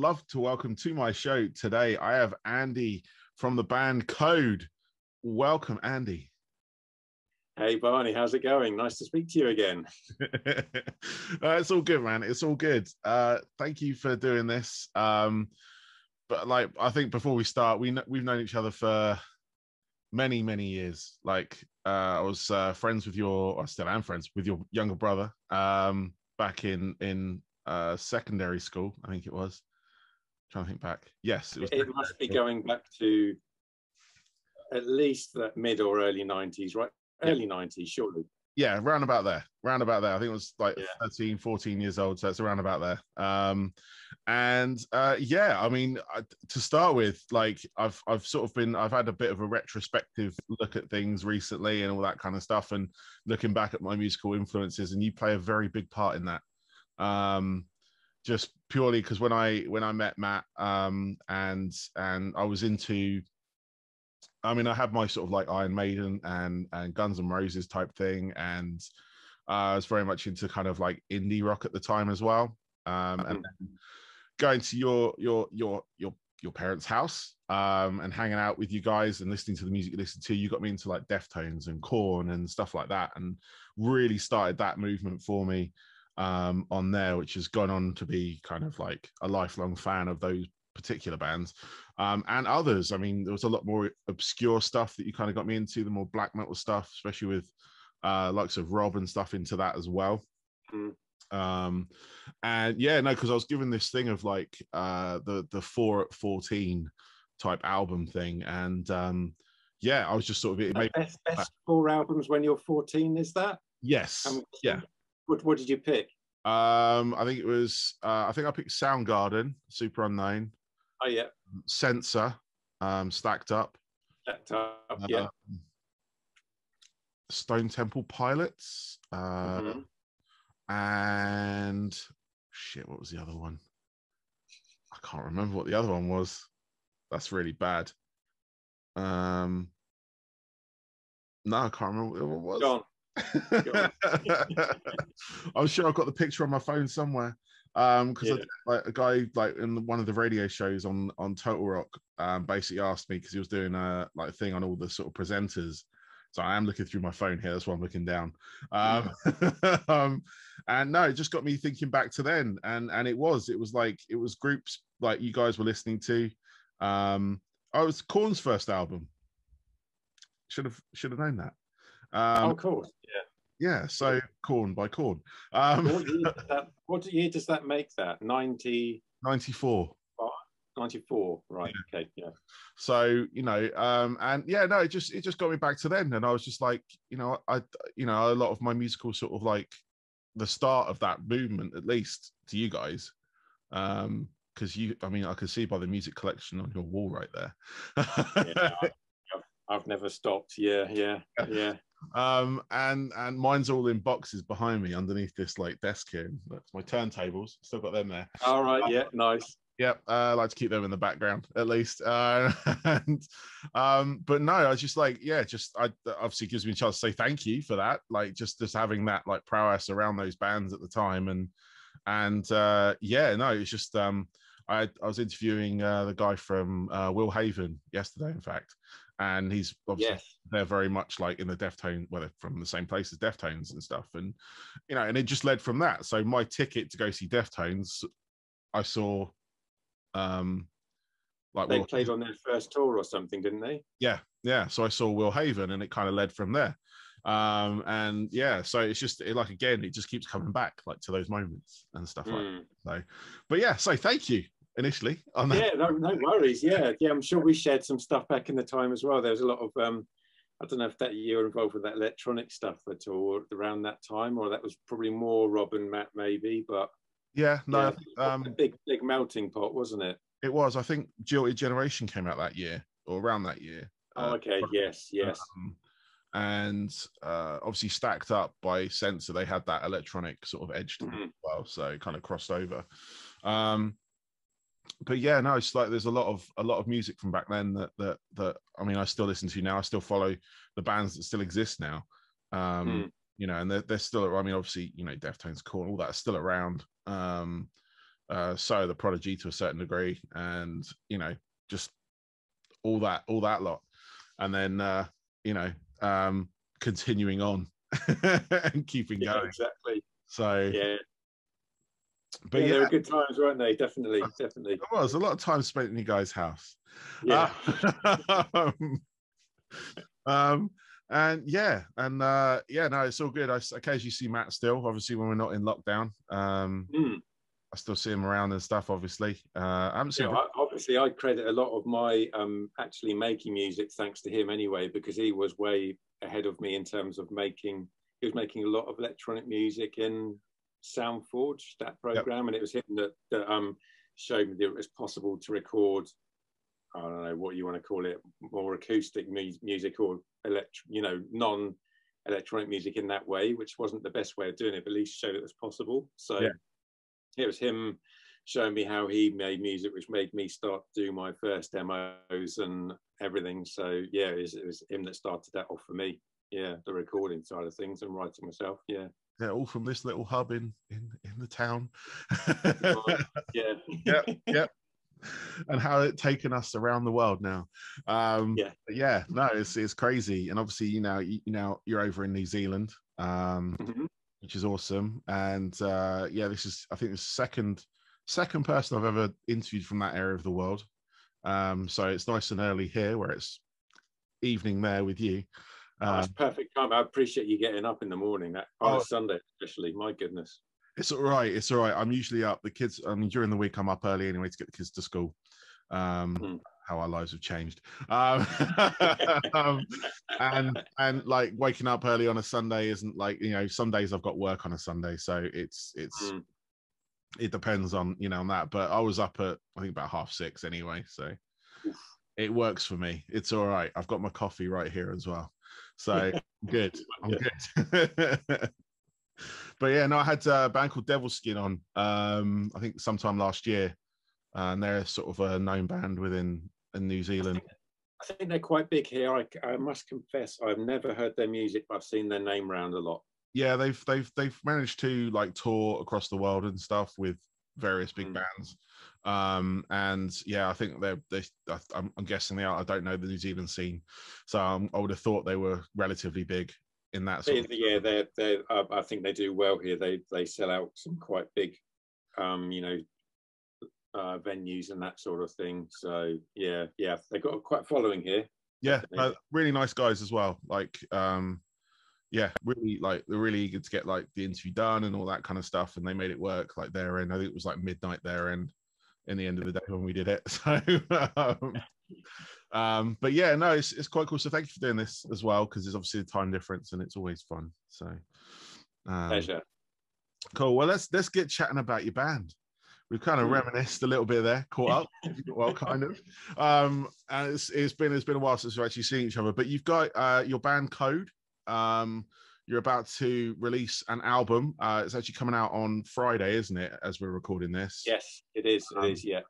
love to welcome to my show today. I have Andy from the band Code. Welcome, Andy. Hey, Barney, how's it going? Nice to speak to you again. It's all good, man. It's all good. Thank you for doing this. But like, I think before we start, we've known each other for many, many years. Like, I was friends with your, I still am friends with your younger brother back in secondary school, I think it was. I'm trying to think back. Yes, it must be going back to at least that mid or early 90s, right? Yeah. Early 90s, surely. Yeah, round about there. Round about there. I think it was like 13, 14 years old, so it's around about there. Yeah, I mean, to start with, like, I've had a bit of a retrospective look at things recently and all that kind of stuff, and looking back at my musical influences, and you play a very big part in that. Just purely because when I met Matt, and I was into, I mean, I had my sort of like Iron Maiden and Guns and Roses type thing, and I was very much into kind of like indie rock at the time as well. And then going to your parents' house and hanging out with you guys and listening to the music you listen to, you got me into like Deftones and Korn and stuff like that, and really started that movement for me. On there, which has gone on to be kind of like a lifelong fan of those particular bands and others. I mean, there was a lot more obscure stuff that you kind of got me into, the more black metal stuff, especially with likes of Rob and stuff into that as well. And yeah, no, because I was given this thing of like the 4 at 14 type album thing, and yeah, I was just sort of it made best 4 albums when you're 14, is that? Yes. Yeah. What did you pick? I think it was, I think I picked Soundgarden, Super Unknown. Oh, yeah. Senser, Stacked Up. Stacked Up, yeah. Stone Temple Pilots. And, shit, what was the other one? I can't remember what the other one was. That's really bad. No, I can't remember what it was. Go on. I'm sure I've got the picture on my phone somewhere, because like, a guy like in one of the radio shows on Total Rock basically asked me, because he was doing a like thing on all the sort of presenters, so I am looking through my phone here, that's why I'm looking down. And no, it just got me thinking back to then, and it was groups like you guys were listening to. Oh, it was Korn's first album, should have known that. Of course, yeah. Yeah, so Korn by Korn. What year does that make that? 94. 94, right, yeah. Okay, yeah. So, you know, and yeah, no, it just got me back to then, and I was just like, you know, a lot of my musical sort of like the start of that movement, at least to you guys, because I can see by the music collection on your wall right there. Yeah, I've never stopped. Yeah. And mine's all in boxes behind me underneath this like desk here. That's my turntables, still got them there. All right, yeah, nice. Yep, I like to keep them in the background at least. But no, I was just like, yeah, I obviously gives me a chance to say thank you for that, like just having that like prowess around those bands at the time, and yeah, no, it's just I was interviewing the guy from Will Haven yesterday, in fact. And he's obviously they're very much like in the Deftones, well, they're from the same place as Deftones and stuff. And, you know, and it just led from that. So my ticket to go see Deftones, I saw, they played on their first tour or something, didn't they? Yeah. Yeah. So I saw Will Haven, and it kind of led from there. And yeah, so it's just like, again, it just keeps coming back like to those moments and stuff like that. So, but yeah, so thank you. Initially on that. Yeah, no worries. Yeah, I'm sure we shared some stuff back in the time as well. There was a lot of I don't know if that you were involved with that electronic stuff at all around that time, or that was probably more Rob and Matt maybe, but yeah, no, yeah, a big melting pot, wasn't it? It was. I think Jilted Generation came out that year or around that year. Oh, okay, yes. And obviously Stacked Up by Senser, they had that electronic sort of edge to them as well, so it kind of crossed over. But yeah, no, it's like there's a lot of music from back then that I mean, I still listen to now. I still follow the bands that still exist now, you know, and they're still. I mean, obviously, you know, Deftones, Korn, all that's still around. so the Prodigy to a certain degree, and you know, just all that lot, and then continuing on and keeping going. Exactly. So yeah. But yeah, they were good times, weren't they? Definitely, definitely. It was a lot of time spent in your guys' house. Yeah. No, it's all good. I occasionally see Matt still, obviously, when we're not in lockdown. I still see him around and stuff, obviously. Obviously, I credit a lot of my actually making music thanks to him anyway, because he was way ahead of me in terms of making. He was making a lot of electronic music in Soundforge, that program, yep. And it was him that showed me that it was possible to record, I don't know what you want to call it, more acoustic music or non-electronic music in that way, which wasn't the best way of doing it, but at least showed it was possible. So yeah. It was him showing me how he made music, which made me start to do my first demos and everything. So yeah, it was him that started that off for me. Yeah, the recording side of things and writing myself. Yeah. Yeah, all from this little hub in the town. Yeah. Yep. And how it's taken us around the world now. It's crazy. And obviously, you know, you're over in New Zealand, which is awesome. And this is, I think, the second person I've ever interviewed from that area of the world. So it's nice and early here, where it's evening there with you. That's perfect time. I appreciate you getting up in the morning. On a Sunday, especially. My goodness. It's all right. It's all right. I'm usually up. The kids. I mean, during the week, I'm up early anyway to get the kids to school. How our lives have changed. And like waking up early on a Sunday isn't like, you know. Some days I've got work on a Sunday, so it depends on that. But I was up at, I think, about 6:30 anyway, so it works for me. It's all right. I've got my coffee right here as well. So good. I'm good. But yeah, no, I had a band called Devilskin on, I think sometime last year. And they're sort of a known band in New Zealand. I think they're quite big here. I must confess, I've never heard their music, but I've seen their name around a lot. Yeah, they've managed to like tour across the world and stuff with various big bands. And yeah, I think I'm guessing they are. I don't know the New Zealand scene, so I would have thought they were relatively big in that sort. Yeah, they're I think they do well here. They sell out some quite big, venues and that sort of thing. So yeah, they've got quite a following here. Yeah, really nice guys as well. Like, really, like, they're really eager to get like the interview done and all that kind of stuff, and they made it work. Like their end, I think it was like midnight their end. In the end of the day when we did it. So but yeah, no, it's quite cool. So thank you for doing this as well, because there's obviously a time difference and it's always fun. So pleasure. Cool. Well, let's get chatting about your band. We've kind of reminisced a little bit there, caught up. Well, kind of. And it's been a while since we've actually seen each other. But you've got your band Code. You're about to release an album. It's actually coming out on Friday, isn't it, as we're recording this? Yes, it is. It is, yeah.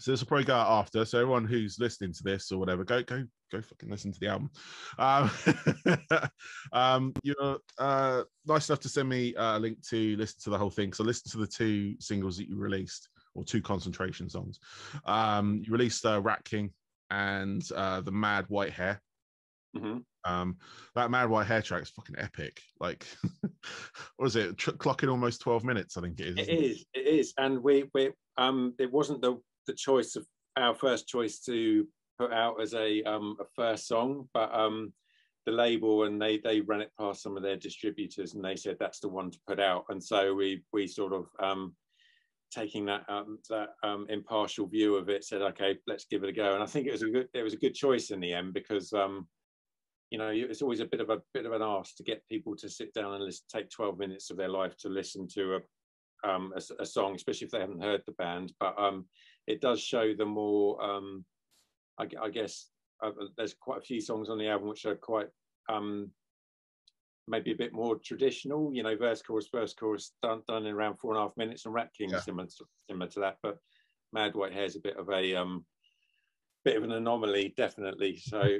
So this will probably go out after. So everyone who's listening to this or whatever, go fucking listen to the album. You're nice enough to send me a link to listen to the whole thing. So listen to the two singles that you released, or two concentration songs. You released Rat King and The Mad White Hair. That Mad White Hair track is fucking epic. Like, what is it? Clocking almost 12 minutes, I think it is. It is. And we it wasn't the choice of our first choice to put out as a first song, but the label, and they ran it past some of their distributors, and they said that's the one to put out. And so we sort of taking that impartial view of it, said, okay, let's give it a go. And I think it was a good choice in the end, because you know, it's always a bit of an ask to get people to sit down and listen, take 12 minutes of their life to listen to a song, especially if they haven't heard the band. But it does show the more, I guess, there's quite a few songs on the album which are quite maybe a bit more traditional, you know, verse, chorus, done in around 4.5 minutes, and Rat King is similar to that. But Mad White Hair's a bit of an anomaly, definitely. So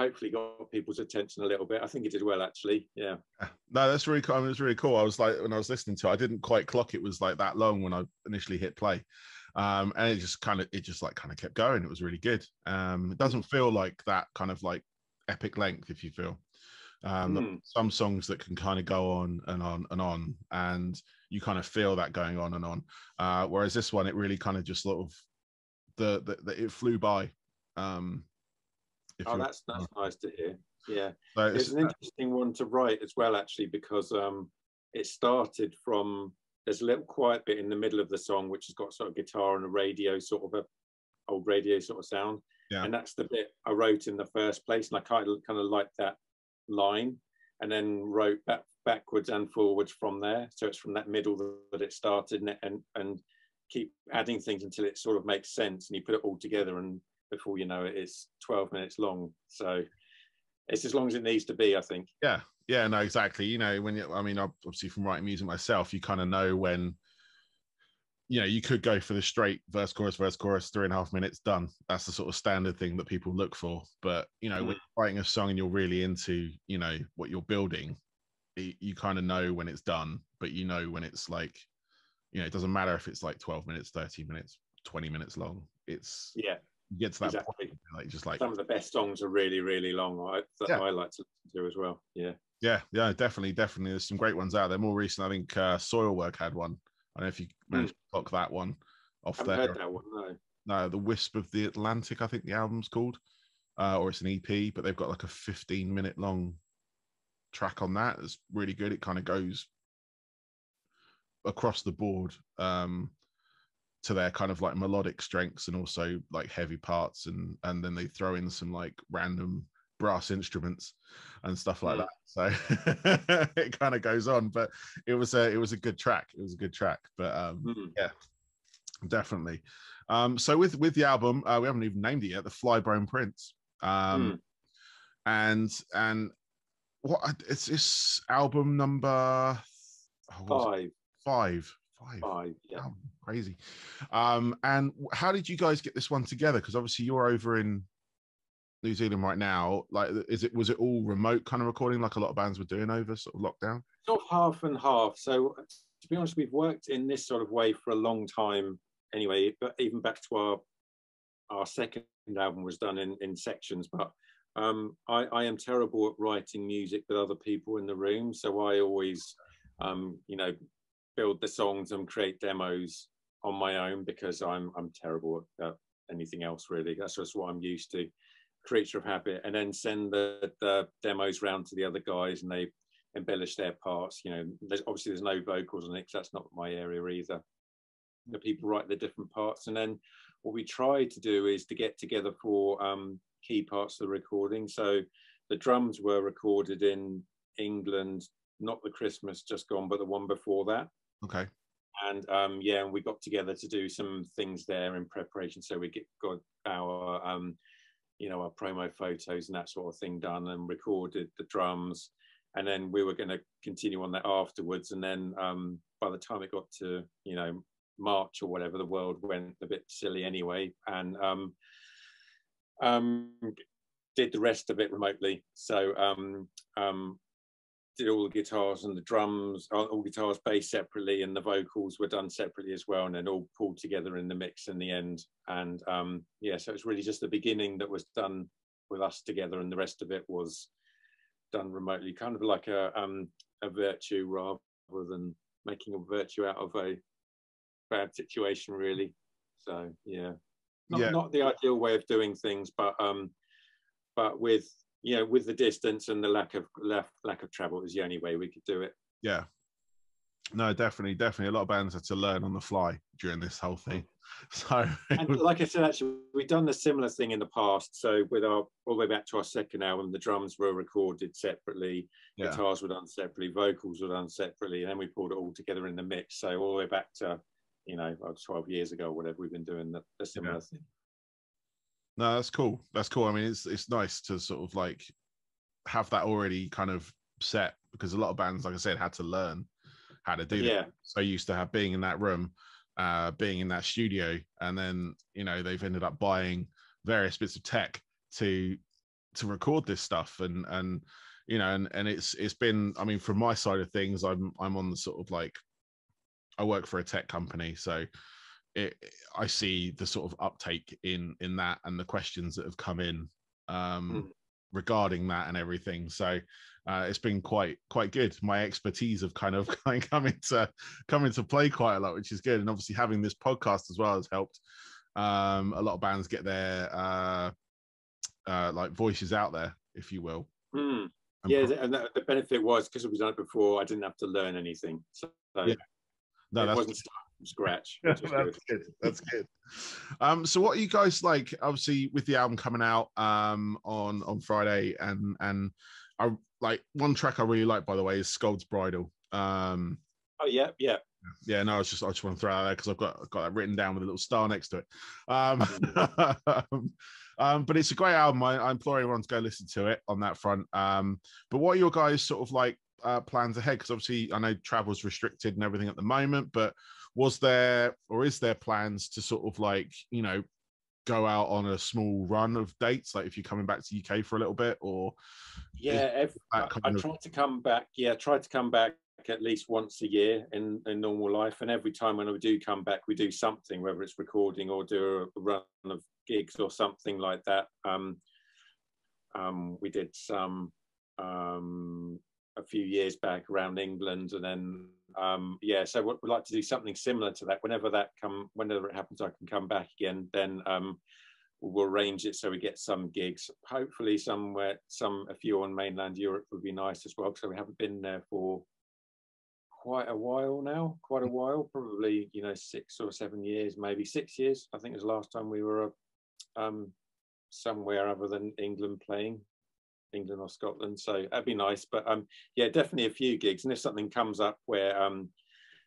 hopefully got people's attention a little bit. I think it did well, actually. Yeah. No, that's really cool. I mean, it was really cool. I was like, when I was listening to it, I didn't quite clock it was like that long when I initially hit play. And it just kept going. It was really good. It doesn't feel like that kind of like epic length, if you feel. Some songs that can kind of go on and on and on, and you kind of feel that going on and on. Whereas this one, it really kind of just sort of it flew by. That's nice to hear. Yeah, so it's an interesting one to write as well, actually, because it started from, there's a little quiet bit in the middle of the song which has got sort of guitar and a radio, sort of a old radio sort of sound, yeah. And that's the bit I wrote in the first place, and I kind of liked that line, and then wrote backwards and forwards from there. So it's from that middle that it started, and keep adding things until it sort of makes sense, and you put it all together, and before you know it, it's 12 minutes long. So it's as long as it needs to be, I think. Yeah, yeah, no, exactly. You know, obviously from writing music myself, you kind of know when, you know, you could go for the straight verse, chorus, 3.5 minutes, done. That's the sort of standard thing that people look for. But, you know, when you're writing a song and you're really into, you know, what you're building, you kind of know when it's done, but you know when it's like, you know, it doesn't matter if it's like 12 minutes, 30 minutes, 20 minutes long. It's... yeah. Get to that point, like some of the best songs are really, really long. I like to listen to as well. Yeah, yeah, yeah, definitely, definitely. There's some great ones out there. More recent, I think Soilwork had one. I don't know if you managed to clock that one off. I haven't heard that one, no. No, The Wisp of the Atlantic, I think the album's called, or it's an EP, but they've got like a 15-minute long track on that. It's really good. It kind of goes across the board. To their kind of like melodic strengths and also like heavy parts, and then they throw in some like random brass instruments and stuff like that. So it kind of goes on, but it was a good track. It was a good track, but yeah, definitely. So with the album, we haven't even named it yet, The Flyblown Prince, and what it's this album number five. Yeah. Oh, crazy. And how did you guys get this one together? Because obviously you're over in New Zealand right now. Like, was it all remote kind of recording, like a lot of bands were doing over sort of lockdown? Sort of half and half. So to be honest, we've worked in this sort of way for a long time anyway, but even back to our second album was done in sections. But I am terrible at writing music with other people in the room, so I always you know, build the songs and create demos on my own, because I'm terrible at anything else, really. That's just what I'm used to, creature of habit, and then send the demos round to the other guys and they embellish their parts. You know, there's no vocals on it because that's not my area either. The people write the different parts, and then what we try to do is to get together for key parts of the recording. So the drums were recorded in England, not the Christmas just gone, but the one before that. Okay. And yeah, and we got together to do some things there in preparation. So we got our, you know, our promo photos and that sort of thing done, and recorded the drums. And then we were going to continue on that afterwards. And then by the time it got to, you know, March or whatever, the world went a bit silly anyway. And did the rest of it remotely. So did all the guitars and the drums, all guitars, bass separately, and the vocals were done separately as well, and then all pulled together in the mix in the end. And yeah, so it's really just the beginning that was done with us together, and the rest of it was done remotely, kind of like a virtue rather than making a virtue out of a bad situation, really. So yeah, not the ideal way of doing things, but with, you know, with the distance and the lack of travel is the only way we could do it. Yeah, no, definitely. A lot of bands had to learn on the fly during this whole thing. So, and like I said, actually, we've done a similar thing in the past. So, with our all the way back to our second album, the drums were recorded separately, guitars were done separately, vocals were done separately, and then we pulled it all together in the mix. So, all the way back to, you know, 12 years ago or whatever, we've been doing the similar thing. No, that's cool. That's cool. I mean, it's nice to sort of like have that already kind of set, because a lot of bands, like I said, had to learn how to do that. So used to have being in that room, being in that studio, and then, you know, they've ended up buying various bits of tech to to record this stuff, and you know, and it's been, I mean, from my side of things, I'm on the sort of like, I work for a tech company, so I see the sort of uptake in that and the questions that have come in regarding that and everything. So it's been quite good. My expertise have kind of come into play quite a lot, which is good. And obviously having this podcast as well has helped a lot of bands get their like voices out there, if you will. Yeah, and the benefit was, because it was done before, I didn't have to learn anything. So yeah. No, that wasn't starting from scratch. That's good. That's good. So what are you guys like? Obviously, with the album coming out on Friday, and I like one track I really like, by the way, is Scold's Bridle. Yeah. No, I just want to throw it out there because I've got that written down with a little star next to it. But it's a great album. I implore everyone to go listen to it on that front. But what are your guys sort of like? Plans ahead, because obviously I know travel's restricted and everything at the moment, but was there or is there plans to sort of like, you know, go out on a small run of dates, like if you're coming back to UK for a little bit? Or I try to come back at least once a year in normal life, and every time when I do come back we do something, whether it's recording or do a run of gigs or something like that. We did some a few years back around England, and then so what we'd like to do something similar to that whenever it happens. I can come back again, then we'll arrange it so we get some gigs, hopefully somewhere, a few on mainland Europe would be nice as well, because we haven't been there for quite a while, probably, you know, 6 or 7 years, maybe 6 years I think is the last time we were somewhere other than England, playing England or Scotland, so that'd be nice. But definitely a few gigs, and if something comes up where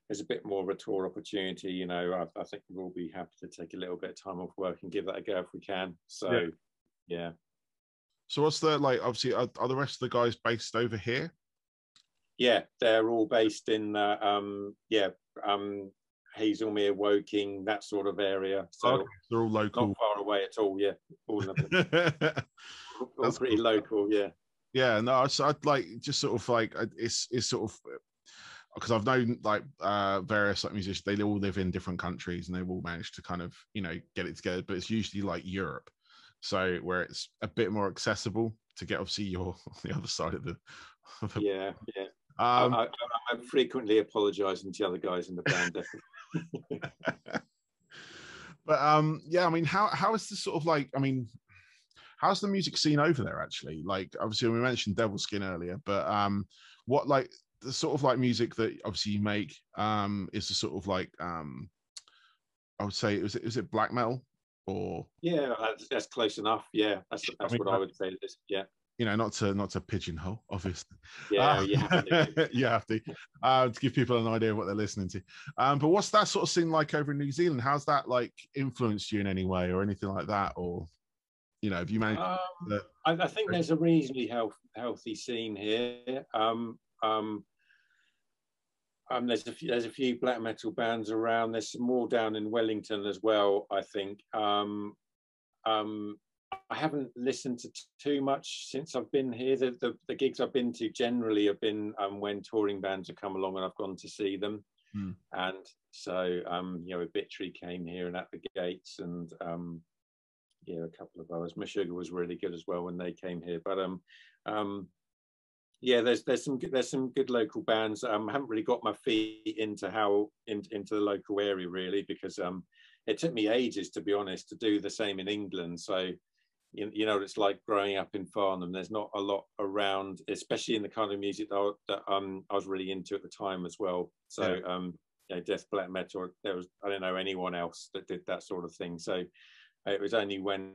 there's a bit more of a tour opportunity, you know, I think we'll be happy to take a little bit of time off work and give that a go if we can. So yeah. So what's the, like, obviously are the rest of the guys based over here? Yeah, they're all based in Hazelmere, Woking, that sort of area. So they're all local. Not far away at all, yeah. All pretty cool. Local, yeah. Yeah, no, so I'd like, just sort of like, it's sort of, because I've known like various like musicians, they all live in different countries and they've all managed to kind of, you know, get it together, but it's usually like Europe. So where it's a bit more accessible to get, obviously you're on the other side of the yeah. I frequently apologising to the other guys in the band. But I mean, how is the sort of like, I mean, how's the music scene over there actually? Like, obviously we mentioned Devilskin earlier, but what, like, the sort of like music that obviously you make is the sort of like I would say, is it black metal? Or that's close enough. Yeah, that's I mean, what I would say. Yeah. You know, not to pigeonhole, obviously. Yeah, you have to. To give people an idea of what they're listening to. But what's that sort of scene like over in New Zealand? How's that like influenced you in any way or anything like that? Or, you know, have you managed? I think there's a reasonably healthy scene here. There's a few black metal bands around. There's some more down in Wellington as well, I think. I haven't listened to too much since I've been here. The gigs I've been to generally have been when touring bands have come along and I've gone to see them. And so, you know, Obituary came here and At the Gates, and a couple of others. Meshuggah was really good as well when they came here. But there's some good local bands. I haven't really got my feet into the local area really, because it took me ages, to be honest, to do the same in England. So, you know, it's like growing up in Farnham. There's not a lot around, especially in the kind of music that I was really into at the time as well. So, death, black metal, I don't know anyone else that did that sort of thing. So it was only when,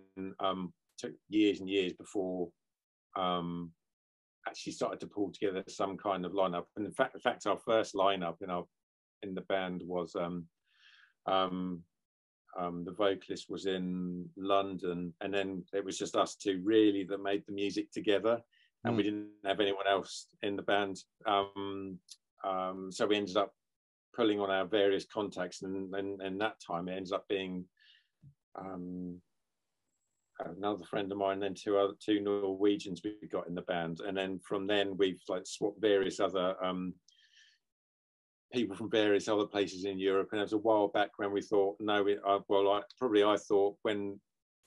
took years and years before actually started to pull together some kind of lineup. And in fact, our first lineup in the band was, the vocalist was in London, and then it was just us two really that made the music together, and we didn't have anyone else in the band. So we ended up pulling on our various contacts, and that time it ended up being another friend of mine, then two Norwegians we got in the band, and then from then we've like swapped various other people from various other places in Europe. And it was a while back when we thought, no, I thought when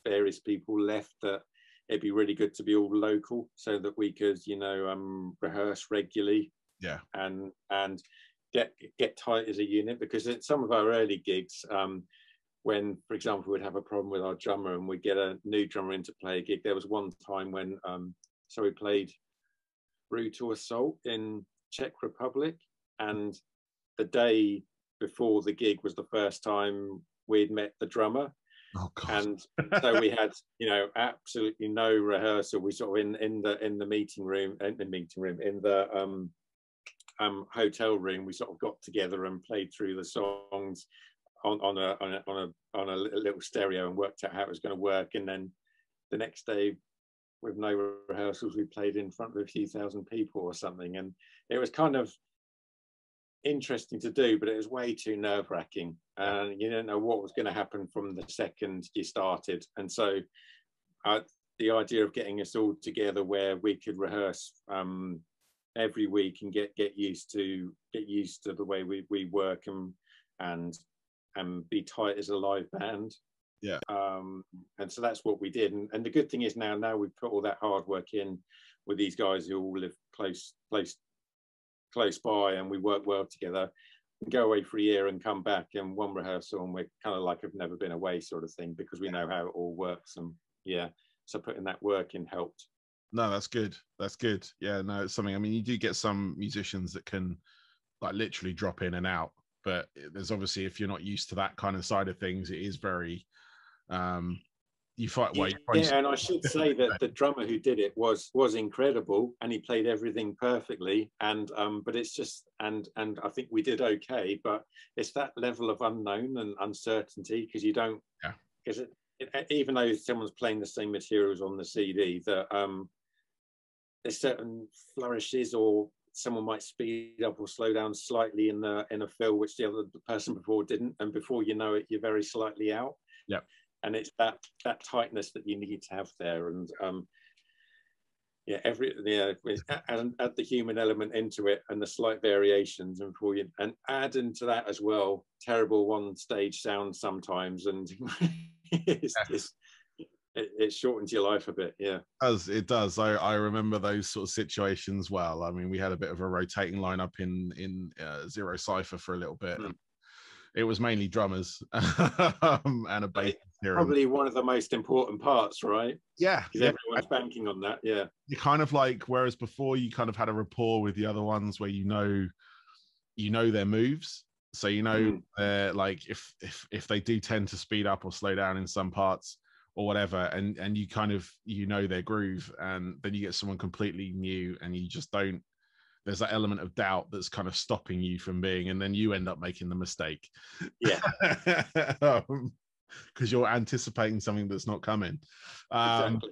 various people left that it'd be really good to be all local so that we could, you know, rehearse regularly, yeah, and get tight as a unit. Because at some of our early gigs, when, for example, we'd have a problem with our drummer and we'd get a new drummer in to play a gig. There was one time when, so we played Brutal Assault in Czech Republic, and the day before the gig was the first time we'd met the drummer. Oh, God. And so we had, you know, absolutely no rehearsal. We sort of in the meeting room, hotel room, we sort of got together and played through the songs on a little stereo and worked out how it was going to work. And then the next day, with no rehearsals, we played in front of a few thousand people or something. And it was kind of interesting to do, but it was way too nerve-wracking, and you didn't know what was going to happen from the second you started. And so the idea of getting us all together where we could rehearse every week and get used to the way we work and be tight as a live band, yeah. And so that's what we did, and the good thing is now we've put all that hard work in with these guys who all live close by, and we work well together. We go away for a year and come back and one rehearsal and we're kind of like have never been away sort of thing, because we know how it all works. And yeah, so putting that work in helped. No, that's good. Yeah, no, it's something. I mean, you do get some musicians that can like literally drop in and out, but there's obviously, if you're not used to that kind of side of things, it is very you fight way. Yeah, and I should say that the drummer who did it was incredible, and he played everything perfectly. And but it's just and I think we did okay, but it's that level of unknown and uncertainty, because you don't, because even though someone's playing the same materials on the CD, that there's certain flourishes, or someone might speed up or slow down slightly in a fill which the other person before didn't, and before you know it, you're very slightly out. Yeah. And it's that tightness that you need to have there, and yeah, add the human element into it, and the slight variations, and add into that as well terrible one-stage sound sometimes, and it shortens your life a bit, yeah. As it does, I remember those sort of situations well. I mean, we had a bit of a rotating lineup in Zero Cypher for a little bit. Mm. It was mainly drummers and a bass. Probably one of the most important parts, right? Yeah. Because everyone's banking on that, yeah. You kind of like, whereas before you kind of had a rapport with the other ones where you know their moves. So you know, like if they do tend to speed up or slow down in some parts or whatever, and you kind of, you know their groove, and then you get someone completely new and you just don't. There's that element of doubt that's kind of stopping you from being, and then you end up making the mistake. Yeah. Because you're anticipating something that's not coming. Exactly.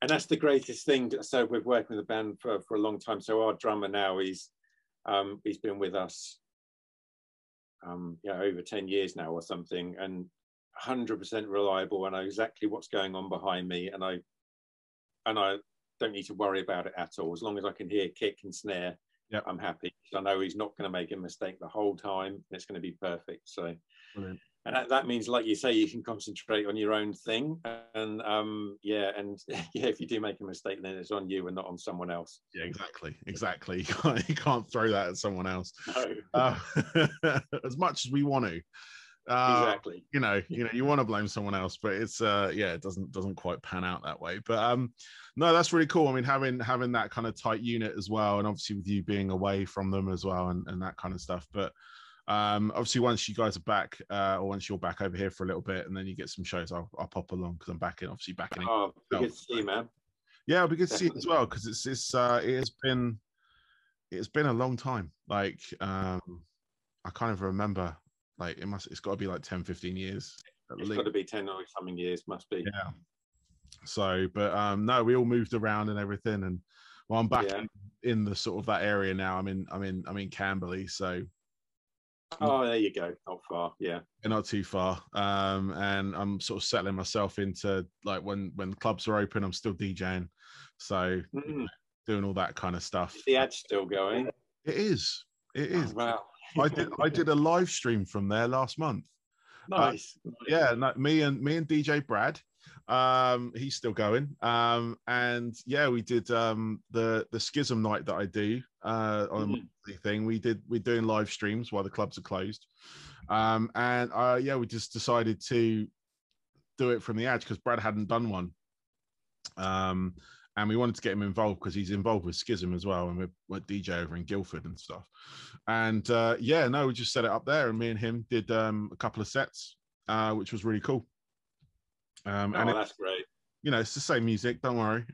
And that's the greatest thing. So we've worked with the band for a long time. So our drummer now, he's been with us over 10 years now or something, and 100% reliable. I know exactly what's going on behind me, and I don't need to worry about it at all. As long as I can hear kick and snare, yep, I'm happy. I know he's not going to make a mistake the whole time, and it's going to be perfect. So, brilliant. And that means, like you say, you can concentrate on your own thing. And if you do make a mistake, then it's on you and not on someone else. Yeah, exactly. You can't throw that at someone else. No. As much as we want to. Exactly. You know, you want to blame someone else, but it's it doesn't quite pan out that way. But no, that's really cool. I mean, having that kind of tight unit as well, and obviously with you being away from them as well, and that kind of stuff. But obviously once you guys are back, or once you're back over here for a little bit, and then you get some shows, I'll pop along, because I'm back in. Oh, good to see you, man. Yeah, it'll be good to see you as well, because it's been a long time. Like I kind of remember. Like it's got to be like 10, 15 years. It's got to be 10 or something years, must be. Yeah. So, but no, we all moved around and everything, and well, I'm back in the sort of that area now. I'm in Camberley, so Oh, there you go. Not far, yeah. Not too far. And I'm sort of settling myself into, like, when clubs are open, I'm still DJing. So, you know, doing all that kind of stuff. Is the ad still going? It is. It is. Oh, wow. I did a live stream from there last month. Nice. Yeah, no, me and DJ Brad. He's still going. And yeah, we did the Schism night that I do on the monthly thing. We're doing live streams while the clubs are closed. And we just decided to do it from the edge because Brad hadn't done one. And we wanted to get him involved because he's involved with Schism as well, and we're DJ over in Guildford and stuff. And we just set it up there, and me and him did a couple of sets, which was really cool. And that's great. You know, it's the same music. Don't worry.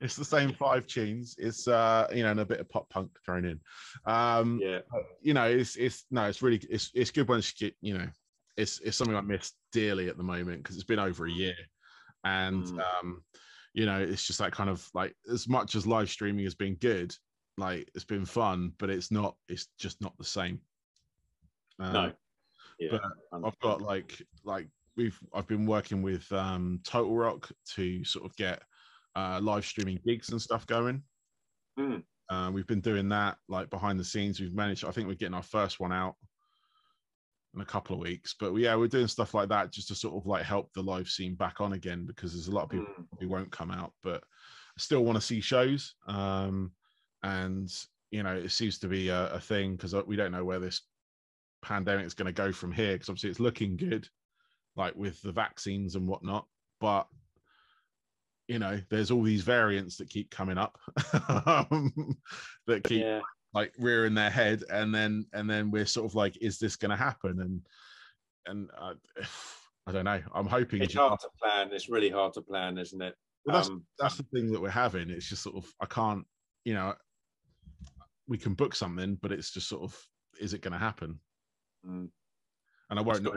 It's the same 5 tunes. It's and a bit of pop punk thrown in. It's good when it's something I miss dearly at the moment because it's been over a year. And, it's just that kind of like, as much as live streaming has been good, like it's been fun, but it's just not the same. No. Yeah. But I've got I've been working with Total Rock to sort of get live streaming gigs and stuff going. We've been doing that like behind the scenes. We've managed, I think we're getting our first one out in a couple of weeks, but we're doing stuff like that just to sort of like help the live scene back on again, because there's a lot of people who won't come out, but I still want to see shows. And it seems to be a thing, because we don't know where this pandemic is going to go from here, because obviously it's looking good, like with the vaccines and whatnot, but there's all these variants that keep coming up that keep like rearing their head, and then we're sort of like, is this going to happen? And I don't know. I'm hoping it's hard to plan. It's really hard to plan, isn't it? Well, that's the thing that we're having. It's just sort of, I can't. We can book something, but it's just sort of, is it going to happen? And I won't know.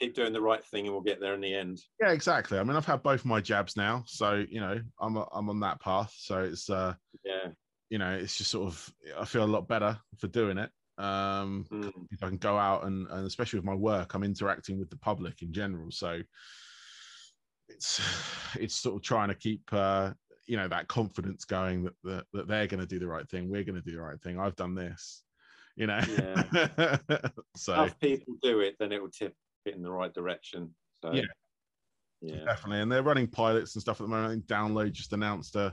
Keep doing the right thing, and we'll get there in the end. Yeah, exactly. I mean, I've had both my jabs now, so I'm on that path. So it's it's just sort of, I feel a lot better for doing it. If I can go out and especially with my work, I'm interacting with the public in general. So it's sort of trying to keep that confidence going that they're going to do the right thing. We're going to do the right thing. I've done this. So if people do it, then it will tip it in the right direction. So yeah, definitely. And they're running pilots and stuff at the moment. I think Download just announced a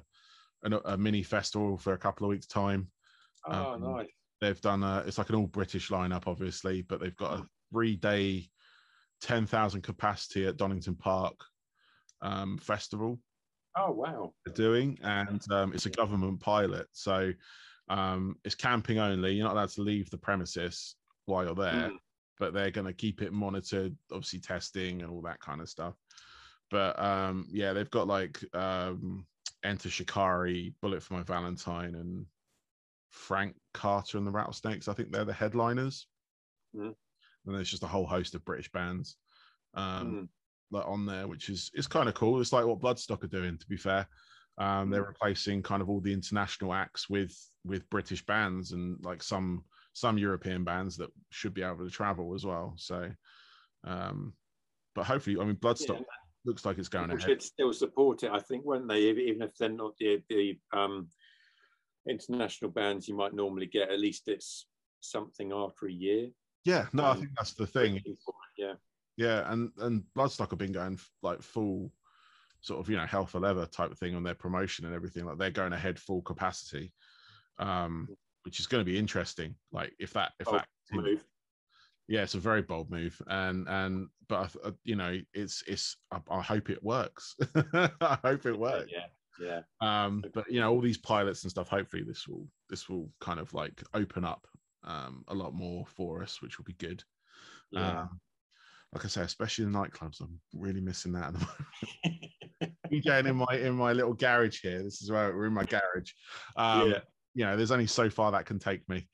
mini festival for a couple of weeks' time. Nice. They've done it's like an all British lineup, obviously, but they've got a 3-day, 10,000 capacity at Donington Park festival. Oh wow! They're doing, and it's a government pilot, so. It's camping only. You're not allowed to leave the premises while you're there, but they're going to keep it monitored, obviously testing and all that kind of stuff. But they've got like Enter Shikari, Bullet for My Valentine, and Frank Carter and the Rattlesnakes. I think they're the headliners. And there's just a whole host of British bands like on there, which is kind of cool. It's like what Bloodstock are doing, to be fair. They're replacing kind of all the international acts with British bands, and like some European bands that should be able to travel as well. So, but hopefully, I mean, Bloodstock looks like it's going ahead. Should still support it, I think, won't they? Even if they're not the international bands you might normally get, at least it's something after a year. Yeah, no, I think that's the thing. Yeah, and Bloodstock have been going like full. Sort of, hell for leather type of thing on their promotion and everything. Like they're going ahead full capacity, which is going to be interesting. Like if that move, it's a very bold move. But I hope it works. I hope it works. Yeah. But all these pilots and stuff. Hopefully, this will kind of like open up a lot more for us, which will be good. Yeah. Like I say, especially in nightclubs, I'm really missing that at the moment. DJing in my little garage here. This is where we're in my garage. There's only so far that can take me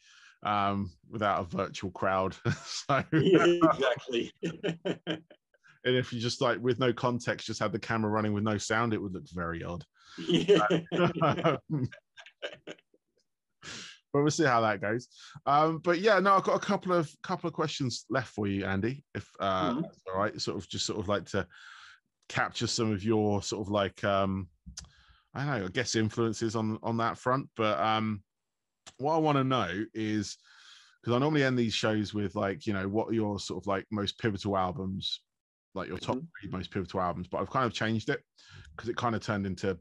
without a virtual crowd. So exactly. And if you just like with no context, just had the camera running with no sound, it would look very odd. Yeah. But we'll see how that goes. But yeah, no, I've got a couple of questions left for you, Andy, if that's all right. Sort of like to capture some of your sort of like I don't know, I guess influences on that front. But what I want to know is, because I normally end these shows with like, you know, what are your sort of like most pivotal albums, like your top three most pivotal albums, but I've kind of changed it because it kind of turned into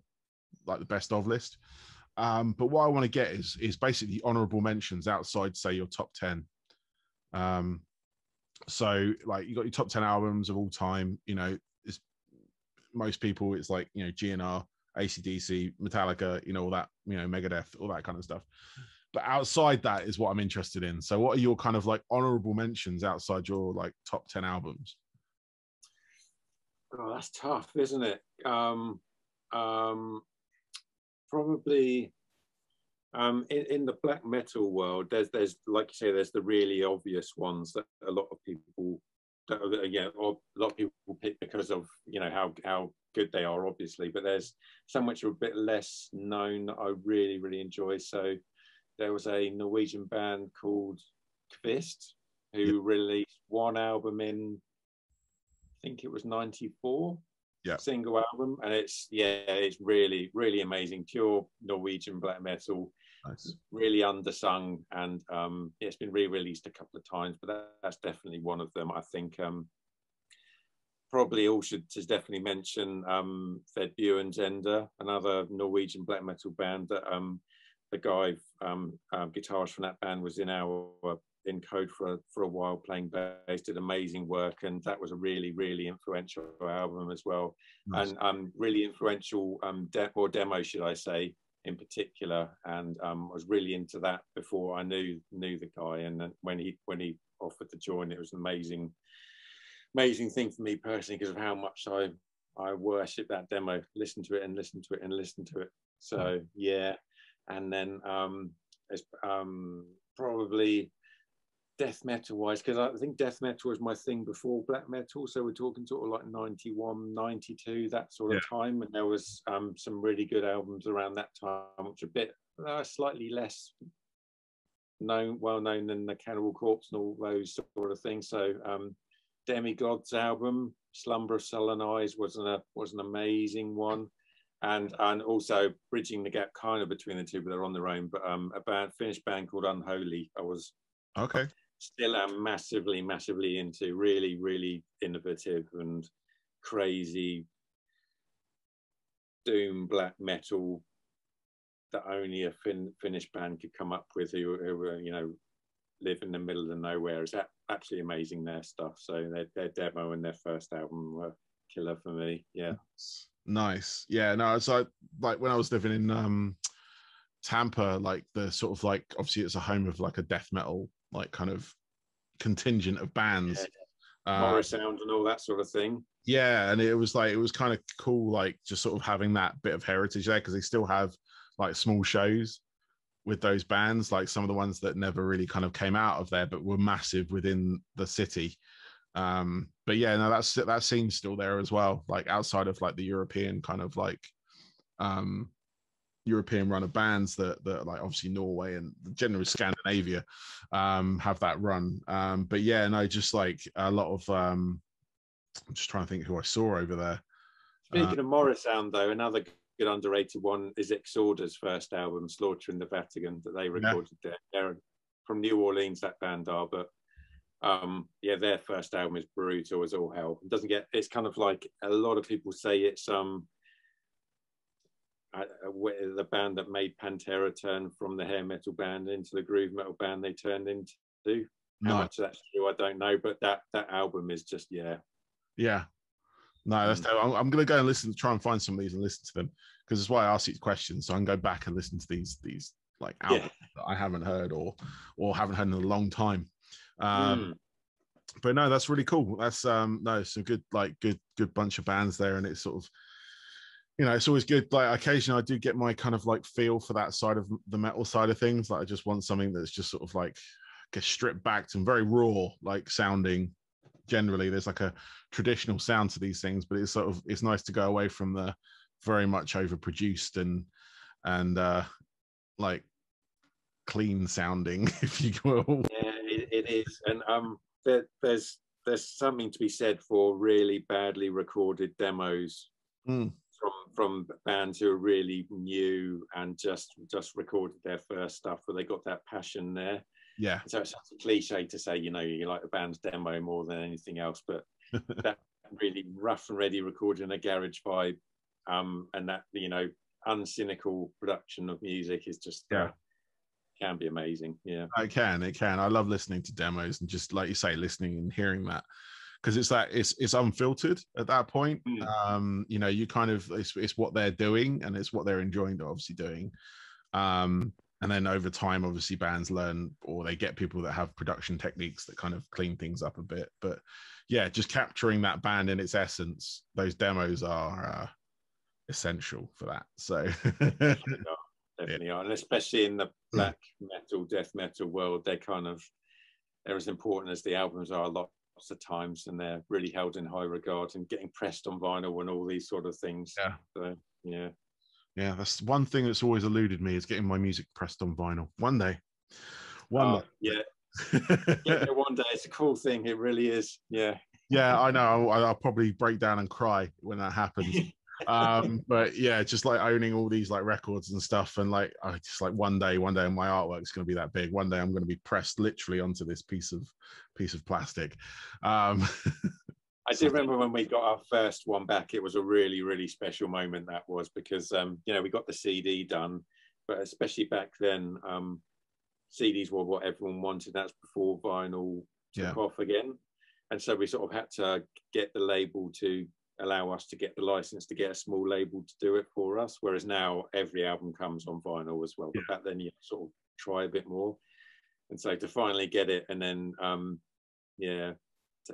like the best of list. But what I want to get is basically honorable mentions outside, say, your top 10. So like you got your top 10 albums of all time, you know, it's most people, it's like, you know, GNR, ACDC, Metallica, you know, all that, you know, Megadeth, all that kind of stuff. But outside that is what I'm interested in. So what are your kind of like honorable mentions outside your like top 10 albums? Oh, that's tough, isn't it? Probably in the black metal world, there's like you say, there's the really obvious ones that a lot of people, a lot of people pick because of, you know, how good they are, obviously. But there's so much a bit less known that I really, really enjoy. So there was a Norwegian band called Kvist who released one album in, I think it was 94. Yeah. Single album, and it's really, really amazing. Pure Norwegian black metal. Nice. Really undersung, and it's been re-released a couple of times, but that's definitely one of them. I think probably all should just definitely mention Fed Buren's Ender, another Norwegian black metal band that the guy guitarist from that band was in Code for a while, playing bass, did amazing work, and that was a really, really influential album as well. Nice. And really influential demo, should I say, in particular. And I was really into that before I knew the guy, and then when he offered to join, it was an amazing thing for me personally because of how much I worship that demo, listen to it. So yeah. And then it's probably death metal wise, because I think death metal was my thing before black metal, so we're talking sort of like 91, 92, that sort of time, and there was some really good albums around that time which are a bit slightly less well known than the Cannibal Corpse and all those sort of things. So Demigod's album Slumber of Sullen Eyes was an amazing one, and also bridging the gap kind of between the two, but they're on their own, but a Finnish band called Unholy I was still am massively into. Really, really innovative and crazy doom black metal that only a Finnish band could come up with, who you know, live in the middle of nowhere. It's absolutely amazing, their stuff. So their demo and their first album were killer for me. Yeah. Nice. Yeah, no, it's like when I was living in Tampa, like the sort of like, obviously it's a home of like a death metal like kind of contingent of bands, Morrisound and all that sort of thing. Yeah, and it was kind of cool, like just sort of having that bit of heritage there, because they still have like small shows with those bands, like some of the ones that never really kind of came out of there but were massive within the city. But yeah, no, that scene's still there as well, like outside of like the European kind of like European run of bands that like obviously Norway and generally Scandinavia have that run. But yeah, no, just like a lot of I'm just trying to think who I saw over there. Speaking of Morrisound though, another good underrated one is Exorder's first album, Slaughter in the Vatican, that they recorded there. They're from New Orleans, that band are, but their first album is brutal as all hell. It doesn't get, it's kind of like a lot of people say it's the band that made Pantera turn from the hair metal band into the groove metal band they turned into. How much that's true, I don't know, but that album is just yeah. No, that's I'm gonna go and try and find some of these and listen to them, because that's why I asked these questions, so I can go back and listen to these like albums that I haven't heard or haven't heard in a long time. But no, that's really cool. That's some good bunch of bands there, and it's sort of, you know, it's always good. Like occasionally I do get my kind of like feel for that side of the metal side of things. Like I just want something that's just sort of like gets stripped back and very raw, like sounding generally. There's like a traditional sound to these things, but it's nice to go away from the very much overproduced and like clean sounding, if you will. Yeah, it is. And there's something to be said for really badly recorded demos from bands who are really new and just recorded their first stuff, where they got that passion there. Yeah. So it's such a cliche to say, you know, you like a band's demo more than anything else, but that really rough and ready recording, a garage vibe, and that, you know, uncynical production of music is just can be amazing. Yeah, it can. I love listening to demos and just, like you say, listening and hearing that, because it's that it's unfiltered at that point. You know, you kind of it's what they're doing and it's what they're enjoying. They're obviously doing. And then over time, obviously, bands learn, or they get people that have production techniques that kind of clean things up a bit. But yeah, just capturing that band in its essence. Those demos are essential for that. So definitely are, and especially in the black metal, death metal world, they're as important as the albums are lots of times, and they're really held in high regard and getting pressed on vinyl and all these sort of things. Yeah. So, yeah. Yeah, that's one thing that's always eluded me, is getting my music pressed on vinyl. One day. Yeah. Yeah, one day. It's a cool thing. It really is. Yeah. Yeah, I know. I'll probably break down and cry when that happens. But yeah, just like owning all these like records and stuff, and like I just like one day my artwork's going to be that big. One day I'm going to be pressed literally onto this piece of plastic. I do remember when we got our first one back, it was a really, really special moment, that was, because, you know, we got the CD done, but especially back then, CDs were what everyone wanted. That's before vinyl took off again. And so we sort of had to get the label to allow us to get the license to get a small label to do it for us. Whereas now every album comes on vinyl as well. But back then you sort of try a bit more. And so to finally get it, and then,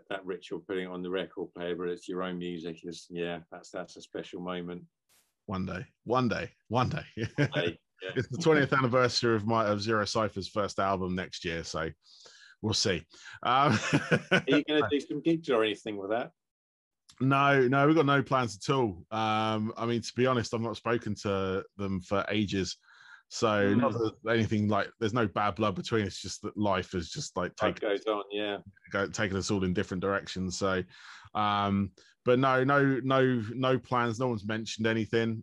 that ritual of putting it on the record player, but it's your own music, is that's a special moment. One day. Yeah. It's the 20th anniversary of Zero Cypher's first album next year, so we'll see. Are you going to do some gigs or anything with that? No, we've got no plans at all. I mean, to be honest, I've not spoken to them for ages. So not that anything, like, there's no bad blood between us, just that life is just like taking us all in different directions. So, but no plans. No one's mentioned anything.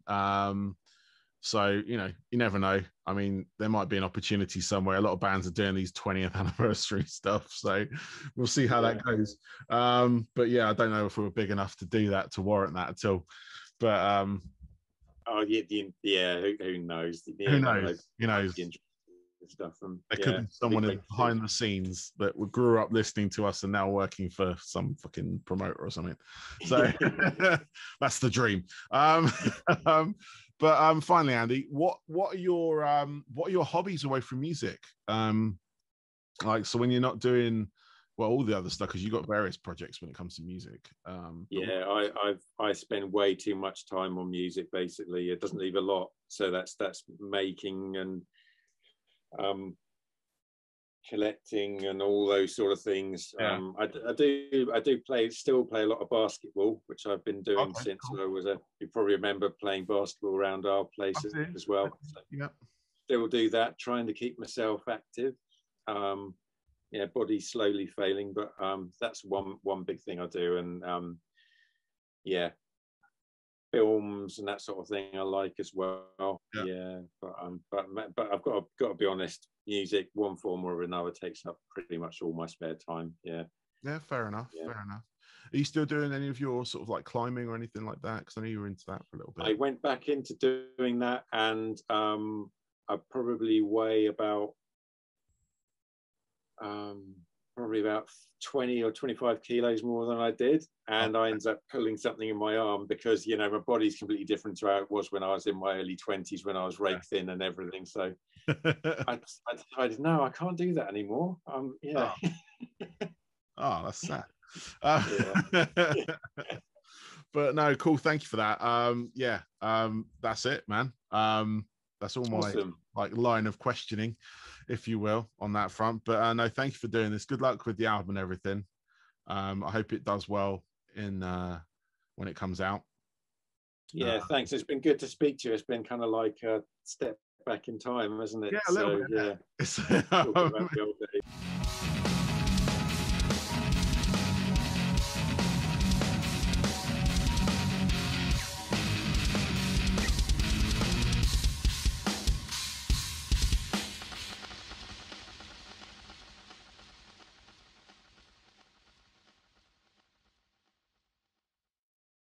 So, you know, you never know. I mean, there might be an opportunity somewhere. A lot of bands are doing these 20th anniversary stuff. So we'll see how that goes. But yeah, I don't know if we were big enough to do that, to warrant that at all. But, oh yeah. Who knows? Yeah, who knows? Who knows? Stuff. And, there could be someone behind the scenes that grew up listening to us and now working for some fucking promoter or something. So that's the dream. But finally, Andy, what are your hobbies away from music? Like, so when you're not doing, well, all the other stuff, because you've got various projects when it comes to music. I spend way too much time on music, basically. It doesn't leave a lot. So that's making and collecting and all those sort of things. Yeah. I still play a lot of basketball, which I've been doing since I was a, you probably remember playing basketball around our places as well. So still do that, trying to keep myself active. Yeah, body slowly failing, but that's one big thing I do. And films and that sort of thing I like as well. Yeah, but I've got to be honest, music, one form or another, takes up pretty much all my spare time. Yeah, fair enough. Yeah. Fair enough. Are you still doing any of your sort of like climbing or anything like that? Because I know you were into that for a little bit. I went back into doing that, and I probably weigh about. Probably about 20 or 25 kilos more than I did, and I ended up pulling something in my arm, because, you know, my body's completely different to how it was when I was in my early 20s, when I was raked thin and everything. So I decided, no, I can't do that anymore. Oh, that's sad. But no, cool, thank you for that. That's it, man. That's all my like line of questioning, if you will, on that front. But no, thank you for doing this. Good luck with the album and everything. I hope it does well in when it comes out. Thanks. It's been good to speak to you. It's been kind of like a step back in time, isn't it? Yeah, a little bit. Yeah.